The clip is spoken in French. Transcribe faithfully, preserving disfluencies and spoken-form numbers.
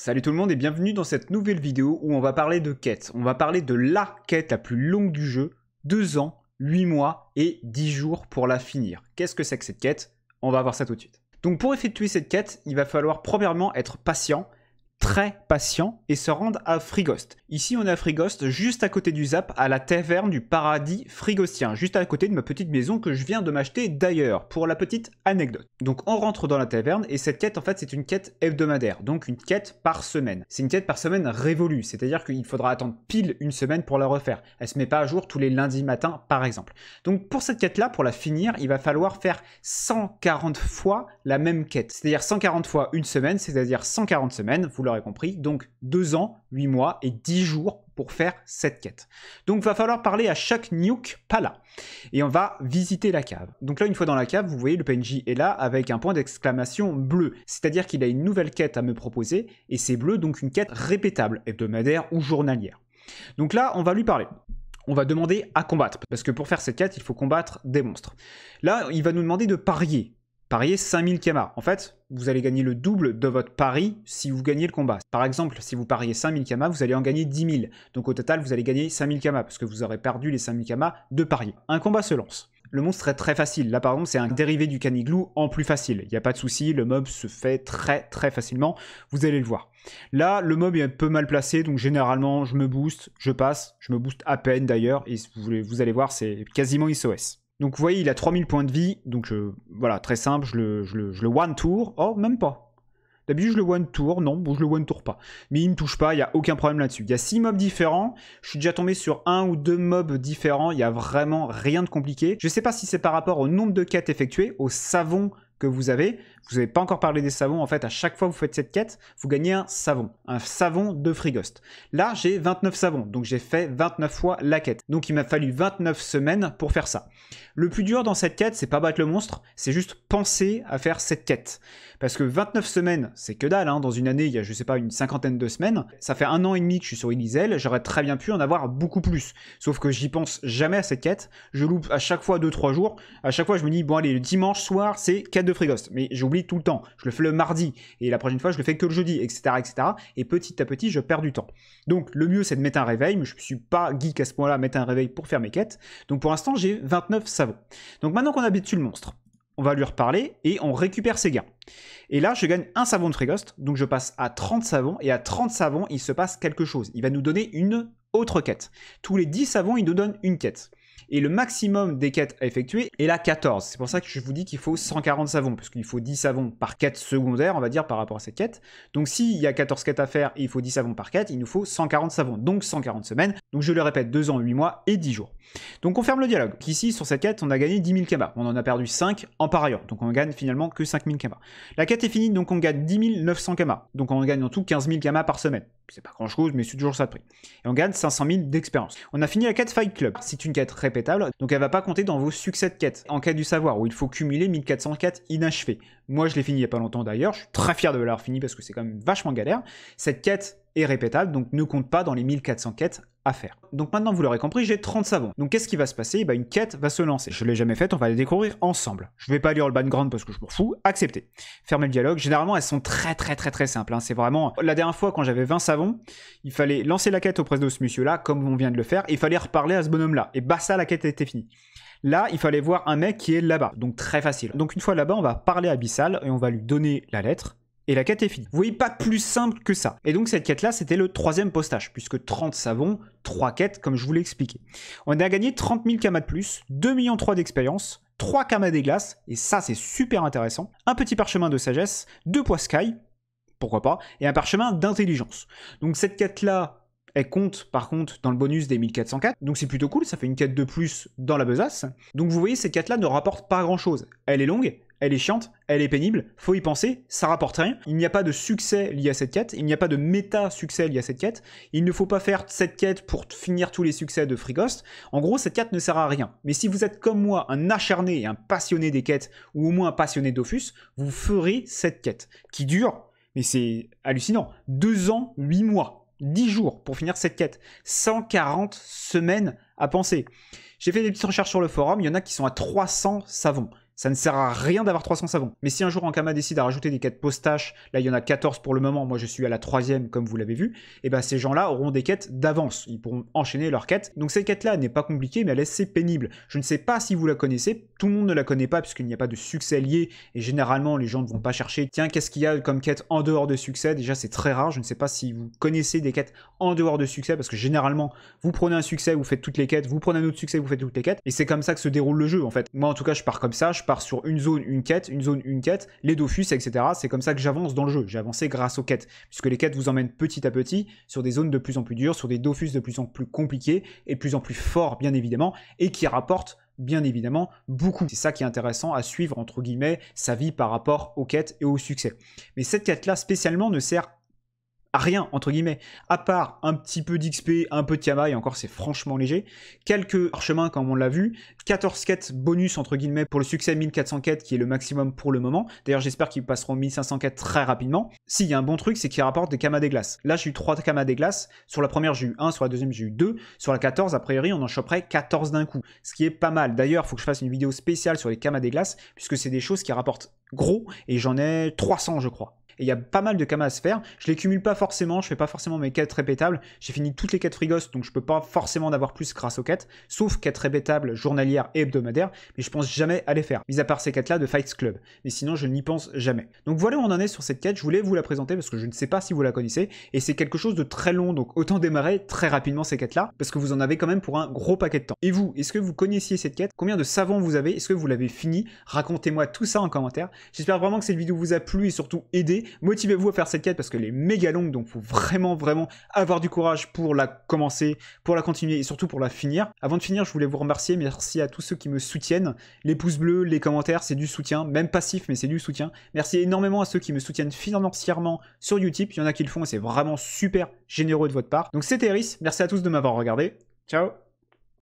Salut tout le monde et bienvenue dans cette nouvelle vidéo où on va parler de quêtes. On va parler de la quête la plus longue du jeu, deux ans, huit mois et dix jours pour la finir. Qu'est-ce que c'est que cette quête? On va voir ça tout de suite. Donc pour effectuer cette quête, il va falloir premièrement être patient, très patient, et se rendre à Frigost. Ici on est à Frigost, juste à côté du Zap, à la taverne du Paradis frigostien, juste à côté de ma petite maison que je viens de m'acheter d'ailleurs, pour la petite anecdote. Donc on rentre dans la taverne, et cette quête en fait c'est une quête hebdomadaire, donc une quête par semaine. C'est une quête par semaine révolue, c'est-à-dire qu'il faudra attendre pile une semaine pour la refaire. Elle se met pas à jour tous les lundis matins par exemple. Donc pour cette quête là, pour la finir, il va falloir faire cent quarante fois la même quête. C'est-à-dire cent quarante fois une semaine, c'est-à-dire cent quarante semaines, vous l'aurez compris, donc deux ans, huit mois et dix jours pour faire cette quête. Donc va falloir parler à chaque nuke Pala et on va visiter la cave. Donc là, une fois dans la cave, vous voyez le P N J est là avec un point d'exclamation bleu, c'est-à-dire qu'il a une nouvelle quête à me proposer et c'est bleu, donc une quête répétable, hebdomadaire ou journalière. Donc là, on va lui parler. On va demander à combattre parce que pour faire cette quête, il faut combattre des monstres. Là, il va nous demander de parier. Parier cinq mille Kama. En fait, vous allez gagner le double de votre pari si vous gagnez le combat. Par exemple, si vous pariez cinq mille Kama, vous allez en gagner dix mille. Donc au total, vous allez gagner cinq mille Kama, parce que vous aurez perdu les cinq mille Kama de parier. Un combat se lance. Le monstre est très facile. Là, par exemple, c'est un dérivé du caniglou en plus facile. Il n'y a pas de souci, le mob se fait très très facilement. Vous allez le voir. Là, le mob est un peu mal placé, donc généralement, je me booste, je passe. Je me booste à peine d'ailleurs, et vous allez voir, c'est quasiment S O S. Donc vous voyez, il a trois mille points de vie, donc euh, voilà, très simple, je le, je le, je le one tour, oh même pas, d'habitude je le one tour, non, bon je le one tour pas, mais il me touche pas, il n'y a aucun problème là-dessus. Il y a six mobs différents, je suis déjà tombé sur un ou deux mobs différents, il n'y a vraiment rien de compliqué. Je ne sais pas si c'est par rapport au nombre de quêtes effectuées, au savon que vous avez, vous n'avez pas encore parlé des savons, en fait à chaque fois que vous faites cette quête, vous gagnez un savon, un savon de Frigost. Là j'ai vingt-neuf savons, donc j'ai fait vingt-neuf fois la quête, donc il m'a fallu vingt-neuf semaines pour faire ça. Le plus dur dans cette quête, c'est pas battre le monstre, c'est juste penser à faire cette quête, parce que vingt-neuf semaines, c'est que dalle, hein. Dans une année il y a je sais pas une cinquantaine de semaines, ça fait un an et demi que je suis sur Elisel, j'aurais très bien pu en avoir beaucoup plus, sauf que j'y pense jamais à cette quête, je loupe à chaque fois deux trois jours, à chaque fois je me dis bon allez le dimanche soir c'est quête de Frigost, mais j'oublie tout le temps, je le fais le mardi et la prochaine fois je le fais que le jeudi, etc, etc, et petit à petit je perds du temps. Donc le mieux c'est de mettre un réveil, mais je ne suis pas geek à ce point là, mettre un réveil pour faire mes quêtes. Donc pour l'instant j'ai vingt-neuf savons. Donc maintenant qu'on a battu le monstre, on va lui reparler et on récupère ses gains. Et là, je gagne un savon de Frigost, donc je passe à trente savons, et à trente savons, il se passe quelque chose. Il va nous donner une autre quête. Tous les dix savons, il nous donne une quête. Et le maximum des quêtes à effectuer est la quatorze. C'est pour ça que je vous dis qu'il faut cent quarante savons, parce qu'il faut dix savons par quête secondaire, on va dire, par rapport à cette quête. Donc s'il y a quatorze quêtes à faire et il faut dix savons par quête, il nous faut cent quarante savons, donc cent quarante semaines. Donc je le répète, deux ans, huit mois et dix jours. Donc on ferme le dialogue. Ici, sur cette quête, on a gagné dix mille Kama. On en a perdu cinq en pariant, donc on gagne finalement que cinq mille Kama. La quête est finie, donc on gagne dix mille neuf cents Kama. Donc on gagne en tout quinze mille Kama par semaine. C'est pas grand-chose, mais c'est toujours ça de prix. Et on gagne cinq cent mille d'expérience. On a fini la quête Fight Club. C'est une quête répétable, donc elle va pas compter dans vos succès de quête. En quête du savoir, où il faut cumuler mille quatre cents quêtes inachevées. Moi, je l'ai fini il y a pas longtemps d'ailleurs. Je suis très fier de l'avoir fini parce que c'est quand même vachement galère. Cette quête est répétable, donc ne compte pas dans les mille quatre cents quêtes à faire. Donc maintenant, vous l'aurez compris, j'ai trente savons. Donc qu'est-ce qui va se passer? Bah, une quête va se lancer. Je l'ai jamais faite, on va la découvrir ensemble. Je vais pas lire le background parce que je m'en fous. Accepter. Fermer le dialogue. Généralement, elles sont très très très très simples, hein. C'est vraiment... La dernière fois, quand j'avais vingt savons, il fallait lancer la quête auprès de ce monsieur-là, comme on vient de le faire, et il fallait reparler à ce bonhomme-là. Et bah ça, la quête était finie. Là, il fallait voir un mec qui est là-bas. Donc très facile. Donc une fois là-bas, on va parler à Bissal et on va lui donner la lettre. Et la quête est finie. Vous voyez, pas plus simple que ça. Et donc cette quête-là, c'était le troisième postage, puisque trente savons, trois quêtes, comme je vous l'ai expliqué. On a gagné trente mille Kama de plus, deux millions d'expérience, trois Kama des glaces, et ça c'est super intéressant, un petit parchemin de sagesse, deux poiscailles, pourquoi pas, et un parchemin d'intelligence. Donc cette quête-là, elle compte par contre dans le bonus des mille quatre cents quatre, donc c'est plutôt cool, ça fait une quête de plus dans la besace. Donc vous voyez, cette quête-là ne rapporte pas grand-chose. Elle est longue, elle est chiante, elle est pénible, faut y penser, ça rapporte rien. Il n'y a pas de succès lié à cette quête, il n'y a pas de méta-succès lié à cette quête. Il ne faut pas faire cette quête pour finir tous les succès de Frigost. En gros, cette quête ne sert à rien. Mais si vous êtes comme moi, un acharné et un passionné des quêtes, ou au moins un passionné d'Dofus, vous ferez cette quête, qui dure, mais c'est hallucinant, deux ans, huit mois, dix jours pour finir cette quête, cent quarante semaines à penser. J'ai fait des petites recherches sur le forum, il y en a qui sont à trois cents savons. Ça ne sert à rien d'avoir trois cents savons. Mais si un jour Ankama décide à rajouter des quêtes post-tâches, là il y en a quatorze pour le moment, moi je suis à la troisième comme vous l'avez vu, et bien ces gens-là auront des quêtes d'avance, ils pourront enchaîner leurs quêtes. Donc cette quête-là n'est pas compliquée mais elle est assez pénible. Je ne sais pas si vous la connaissez, tout le monde ne la connaît pas puisqu'il n'y a pas de succès lié, et généralement les gens ne vont pas chercher, tiens qu'est-ce qu'il y a comme quête en dehors de succès, déjà c'est très rare, je ne sais pas si vous connaissez des quêtes en dehors de succès, parce que généralement vous prenez un succès, vous faites toutes les quêtes, vous prenez un autre succès, vous faites toutes les quêtes, et c'est comme ça que se déroule le jeu en fait. Moi en tout cas je pars comme ça, je pars sur une zone, une quête, une zone, une quête, les Dofus, et cetera. C'est comme ça que j'avance dans le jeu. J'ai avancé grâce aux quêtes, puisque les quêtes vous emmènent petit à petit sur des zones de plus en plus dures, sur des Dofus de plus en plus compliqués et de plus en plus forts, bien évidemment, et qui rapportent bien évidemment beaucoup. C'est ça qui est intéressant à suivre, entre guillemets, sa vie par rapport aux quêtes et au succès. Mais cette quête-là, spécialement, ne sert à rien, entre guillemets, à part un petit peu d'X P, un peu de Kama, et encore c'est franchement léger, quelques parchemins comme on l'a vu, quatorze quêtes bonus entre guillemets pour le succès, mille quatre cents quêtes qui est le maximum pour le moment, d'ailleurs j'espère qu'ils passeront mille cinq cents quêtes très rapidement. S'il y a un bon truc c'est qu'ils rapportent des Kama des glaces, là j'ai eu trois Kama des glaces, sur la première j'ai eu un, sur la deuxième j'ai eu deux, sur la quatorze a priori on en choperait quatorze d'un coup, ce qui est pas mal. D'ailleurs il faut que je fasse une vidéo spéciale sur les Kama des glaces, puisque c'est des choses qui rapportent gros, et j'en ai trois cents je crois. Et il y a pas mal de Kama à se faire, je les cumule pas forcément, je fais pas forcément mes quêtes répétables, j'ai fini toutes les quêtes Frigost, donc je peux pas forcément en avoir plus grâce aux quêtes, sauf quêtes répétables journalières et hebdomadaires, mais je pense jamais à les faire, mis à part ces quêtes-là de Fights Club, mais sinon je n'y pense jamais. Donc voilà où on en est sur cette quête, je voulais vous la présenter parce que je ne sais pas si vous la connaissez, et c'est quelque chose de très long, donc autant démarrer très rapidement ces quêtes-là, parce que vous en avez quand même pour un gros paquet de temps. Et vous, est-ce que vous connaissiez cette quête? Combien de savons vous avez? Est-ce que vous l'avez fini? Racontez-moi tout ça en commentaire. J'espère vraiment que cette vidéo vous a plu et surtout aidé. Motivez-vous à faire cette quête parce qu'elle est méga longue, donc faut vraiment vraiment avoir du courage pour la commencer, pour la continuer et surtout pour la finir. Avant de finir, je voulais vous remercier, merci à tous ceux qui me soutiennent, les pouces bleus, les commentaires, c'est du soutien, même passif mais c'est du soutien. Merci énormément à ceux qui me soutiennent financièrement sur Utip, il y en a qui le font et c'est vraiment super généreux de votre part. Donc c'était Eris, merci à tous de m'avoir regardé, ciao.